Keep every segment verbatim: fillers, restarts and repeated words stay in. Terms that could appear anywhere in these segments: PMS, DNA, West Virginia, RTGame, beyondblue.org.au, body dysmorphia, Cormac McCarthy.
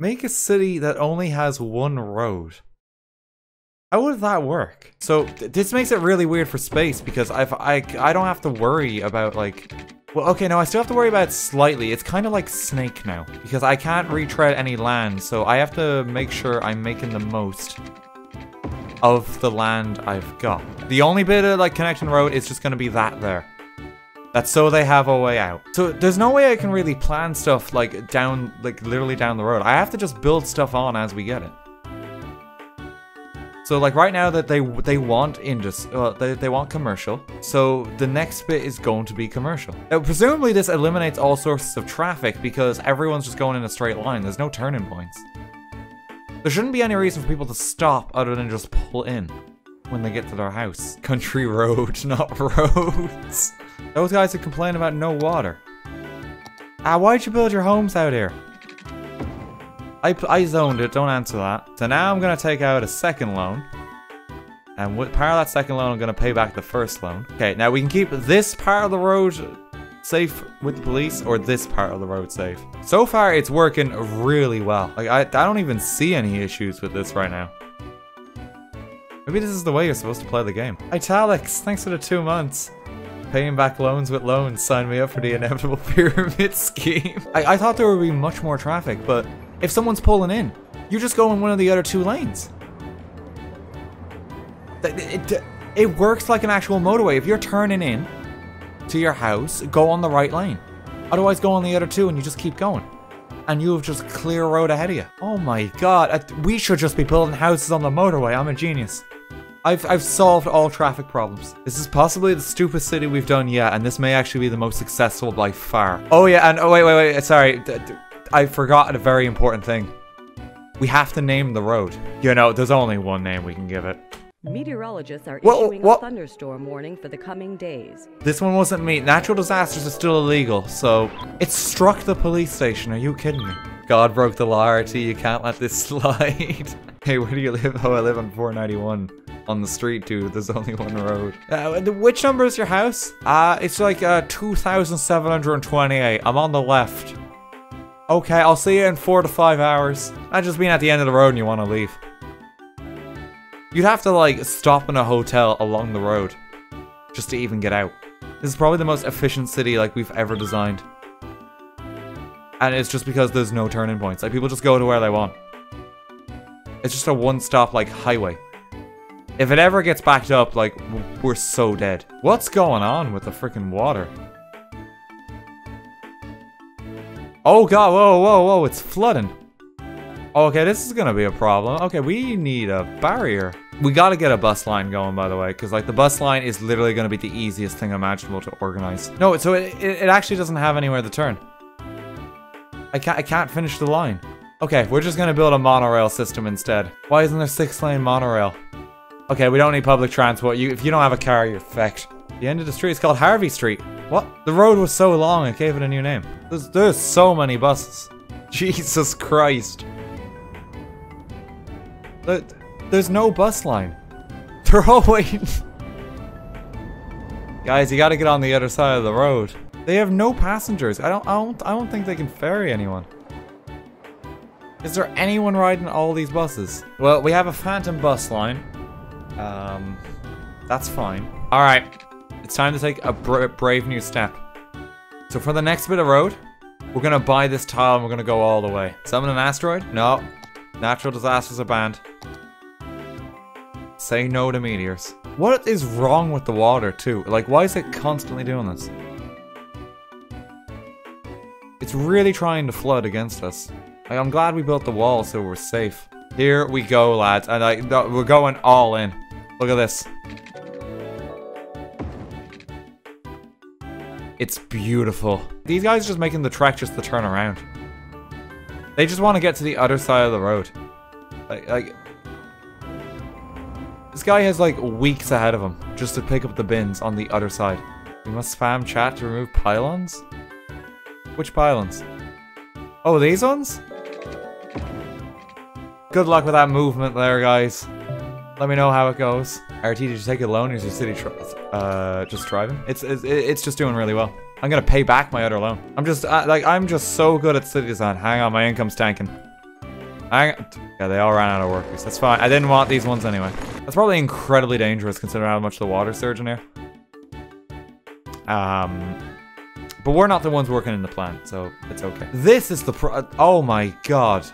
Make a city that only has one road. How would that work? So th this makes it really weird for space because I've, I I don't have to worry about like... Well, okay, no, I still have to worry about it slightly. It's kind of like Snake now because I can't retread any land. So I have to make sure I'm making the most of the land I've got. The only bit of like connection road is just going to be that there. That's so they have a way out. So there's no way I can really plan stuff like down, like literally down the road. I have to just build stuff on as we get it. So like right now that they they want industry, uh, they, they want commercial. So the next bit is going to be commercial. Now presumably this eliminates all sources of traffic because everyone's just going in a straight line. There's no turning points. There shouldn't be any reason for people to stop other than just pull in when they get to their house. Country road, not roads. Those guys who complain about no water. Ah, why'd you build your homes out here? I, I zoned it, don't answer that. So now I'm gonna take out a second loan. And with part of that second loan, I'm gonna pay back the first loan. Okay, now we can keep this part of the road safe with the police, or this part of the road safe. So far, it's working really well. Like, I, I don't even see any issues with this right now. Maybe this is the way you're supposed to play the game. Italics, thanks for the two months. Paying back loans with loans, sign me up for the inevitable pyramid scheme. I, I thought there would be much more traffic, but if someone's pulling in, you just go in one of the other two lanes. It, it, it works like an actual motorway. If you're turning in to your house, go on the right lane. Otherwise, go on the other two and you just keep going. And you have just clear road ahead of you. Oh my god, we should just be building houses on the motorway. I'm a genius. I've, I've solved all traffic problems. This is possibly the stupidest city we've done yet, and this may actually be the most successful by far. Oh yeah, and oh wait, wait, wait, sorry. I forgot a very important thing. We have to name the road. You know, there's only one name we can give it. Meteorologists are Whoa, issuing what? a thunderstorm warning for the coming days. This one wasn't me. Natural disasters are still illegal, so... It struck the police station, are you kidding me? God broke the law, R T, you can't let this slide. Hey, where do you live? Oh, I live on four ninety-one. On the street, dude, there's only one road. Uh, which number is your house? Uh, it's like, uh, two thousand seven hundred twenty-eight. I'm on the left. Okay, I'll see you in four to five hours. I just mean at the end of the road and you want to leave. You'd have to, like, stop in a hotel along the road just to even get out. This is probably the most efficient city, like, we've ever designed. And it's just because there's no turning points. Like, people just go to where they want. It's just a one-stop, like, highway. If it ever gets backed up, like, we're so dead. What's going on with the freaking water? Oh god, whoa, whoa, whoa, it's flooding. Okay, this is gonna be a problem. Okay, we need a barrier. We gotta get a bus line going, by the way, because, like, the bus line is literally gonna be the easiest thing imaginable to organize. No, so it, it, it actually doesn't have anywhere to turn. I can't, I can't finish the line. Okay, we're just gonna build a monorail system instead. Why isn't there six-lane monorail? Okay, we don't need public transport. You, if you don't have a car, you're fecked. The end of the street is called Harvey Street. What? The road was so long, it gave it a new name. There's, there's so many buses. Jesus Christ. There, there's no bus line. They're all waiting. Guys, you gotta get on the other side of the road. They have no passengers. I don't, I don't, I don't think they can ferry anyone. Is there anyone riding all these buses? Well, we have a phantom bus line. Um, that's fine. Alright, it's time to take a bra brave new step. So for the next bit of road, we're gonna buy this tile and we're gonna go all the way. Summon an asteroid? No. Natural disasters are banned. Say no to meteors. What is wrong with the water, too? Like, why is it constantly doing this? It's really trying to flood against us. Like, I'm glad we built the wall so we're safe. Here we go, lads, and I, no, we're going all in. Look at this. It's beautiful. These guys are just making the track just to turn around. They just want to get to the other side of the road. Like, like... This guy has like weeks ahead of him just to pick up the bins on the other side. We must spam chat to remove pylons? Which pylons? Oh, these ones? Good luck with that movement there, guys. Let me know how it goes. R T, did you take a loan or is your city tr uh, just thriving? It's, it's it's just doing really well. I'm gonna pay back my other loan. I'm just, I, like, I'm just so good at city design. Hang on, my income's tanking. I, yeah, they all ran out of workers. That's fine. I didn't want these ones anyway. That's probably incredibly dangerous considering how much of the water surge in here. Um, but we're not the ones working in the plant, so it's okay. This is the pro- oh my god.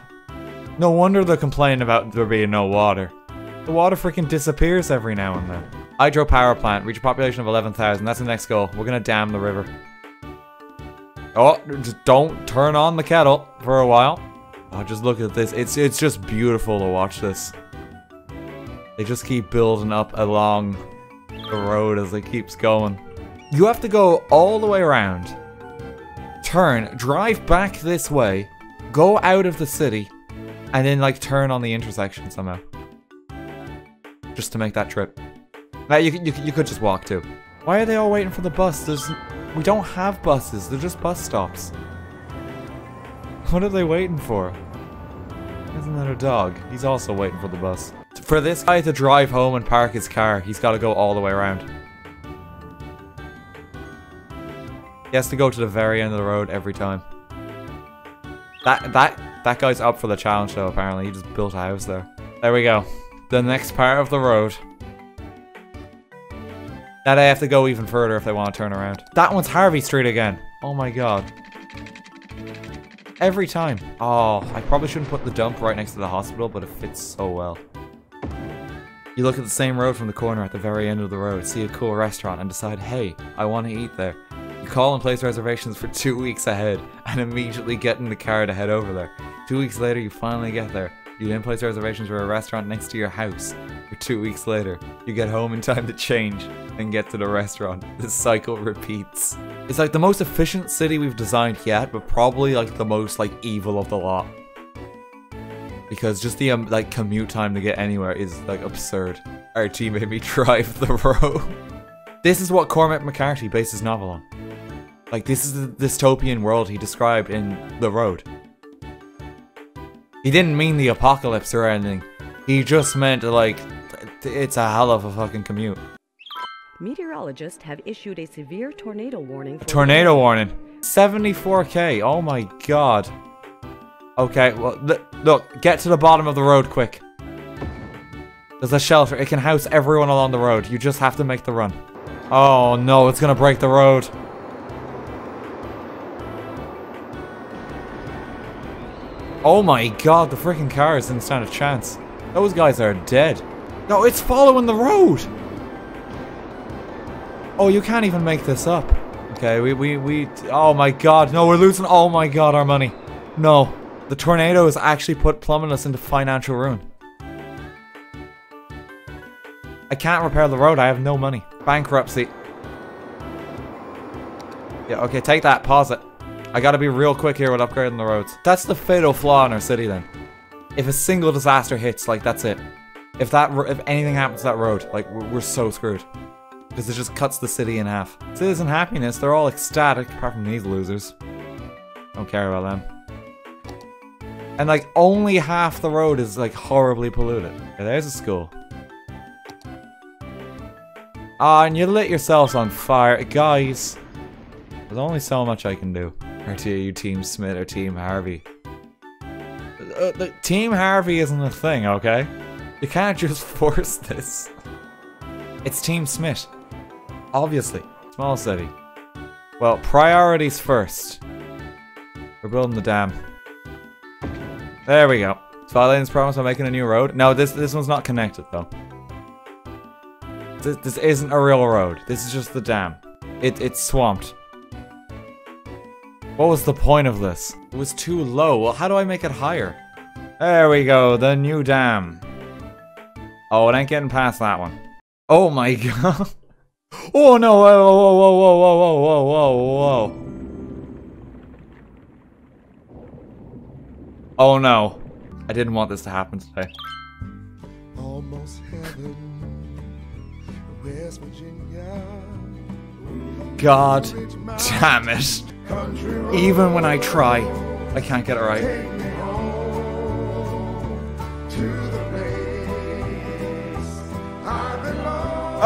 No wonder they're complaining about there being no water. The water freaking disappears every now and then. Hydropower plant. Reach a population of eleven thousand. That's the next goal. We're gonna dam the river. Oh, just don't turn on the kettle for a while. Oh, just look at this. It's it's just beautiful to watch this. They just keep building up along the road as it keeps going. You have to go all the way around. Turn, drive back this way, go out of the city, and then like turn on the intersection somehow. Just to make that trip. Now you you, you could just walk too. Why are they all waiting for the bus? There's we don't have buses. They're just bus stops. What are they waiting for? Isn't that a dog? He's also waiting for the bus. For this guy to drive home and park his car, he's got to go all the way around. He has to go to the very end of the road every time. That that that guy's up for the challenge though, apparently. He just built a house there. There we go. The next part of the road. Now they have to go even further if they want to turn around. That one's Harvey Street again. Oh my god. Every time. Oh, I probably shouldn't put the dump right next to the hospital, but it fits so well. You look at the same road from the corner at the very end of the road, see a cool restaurant, and decide, hey, I want to eat there. You call and place reservations for two weeks ahead, and immediately get in the car to head over there. Two weeks later, you finally get there. You then place reservations for a restaurant next to your house. For two weeks later, you get home in time to change, and get to the restaurant. This cycle repeats. It's like the most efficient city we've designed yet, but probably like the most like evil of the lot. Because just the um, like commute time to get anywhere is like absurd. R T made me drive the road. This is what Cormac McCarthy based his novel on. Like this is the dystopian world he described in The Road. He didn't mean the apocalypse or anything. He just meant like, it's a hell of a fucking commute. Meteorologists have issued a severe tornado warning. For tornado warning. seventy-four K. Oh my god. Okay, well, look, get to the bottom of the road quick. There's a shelter. It can house everyone along the road. You just have to make the run. Oh no, it's gonna break the road. Oh my god, the freaking cars didn't stand a chance. Those guys are dead. No, it's following the road. Oh, you can't even make this up. Okay, we, we, we... Oh my god, no, we're losing... Oh my god, our money. No. The tornado has actually put plumbing us into financial ruin. I can't repair the road, I have no money. Bankruptcy. Yeah, okay, take that, pause it. I gotta be real quick here with upgrading the roads. That's the fatal flaw in our city then. If a single disaster hits, like, that's it. If that... if anything happens to that road, like, we're, we're so screwed. Because it just cuts the city in half. Citizen happiness, they're all ecstatic, apart from these losers. Don't care about them. And like, only half the road is like horribly polluted. Okay, there's a school. Ah, oh, and you lit yourselves on fire. Guys, there's only so much I can do. R T A U Team Smith or Team Harvey. Uh, look, Team Harvey isn't a thing, okay? You can't just force this. It's Team Smith. Obviously. Small city. Well, priorities first. We're building the dam. There we go. Spotlight's promise by making a new road. No, this this one's not connected though. This, this isn't a real road. This is just the dam. It it's swamped. What was the point of this? It was too low. Well, how do I make it higher? There we go. The new dam. Oh, it ain't getting past that one. Oh my god. Oh no, whoa, whoa, whoa, whoa, whoa, whoa, whoa, whoa. Oh no. I didn't want this to happen today. Almost heaven, West Virginia. God damn it. Even when I try, I can't get it right.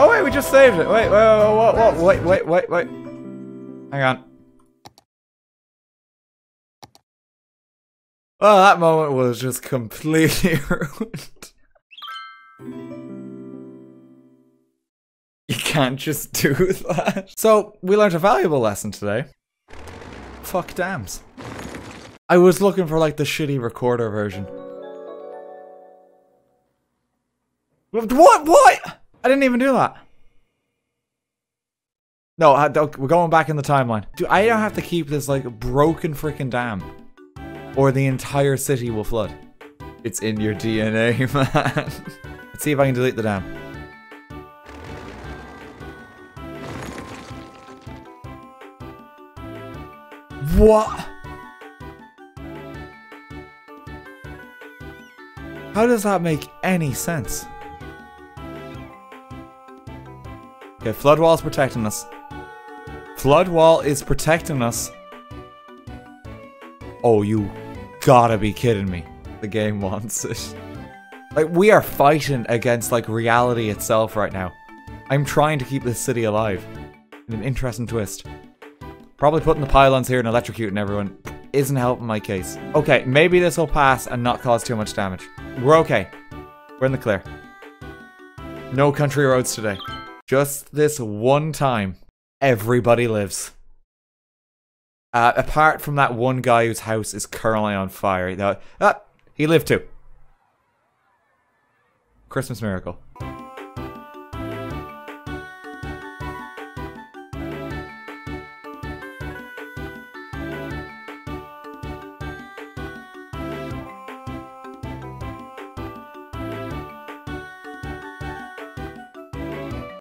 Oh wait, we just saved it. Wait, wait, wait, wait, wait, wait, wait. Hang on. Well, that moment was just completely ruined. You can't just do that. So, we learned a valuable lesson today. Fuck dams. I was looking for like the shitty recorder version. What? What? I didn't even do that. No, I don't, we're going back in the timeline. Dude, I don't have to keep this like broken freaking dam. Or the entire city will flood. It's in your D N A, man. Let's see if I can delete the dam. What? How does that make any sense? Okay, flood wall is protecting us. Flood wall is protecting us. Oh, you gotta be kidding me. The game wants it. Like, we are fighting against, like, reality itself right now. I'm trying to keep this city alive. In an interesting twist. Probably putting the pylons here and electrocuting everyone isn't helping my case. Okay, maybe this will pass and not cause too much damage. We're okay. We're in the clear. No country roads today. Just this one time, everybody lives. Uh, apart from that one guy whose house is currently on fire. That, ah, he lived too. Christmas miracle.